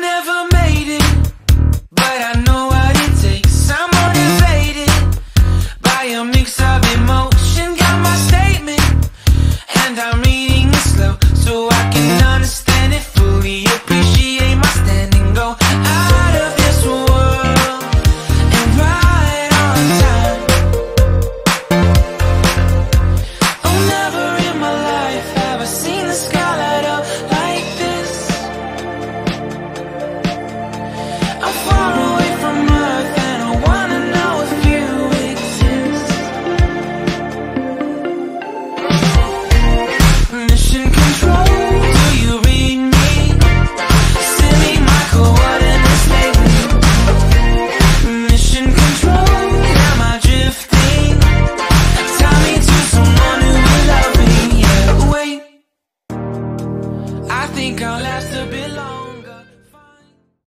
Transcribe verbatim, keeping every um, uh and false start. never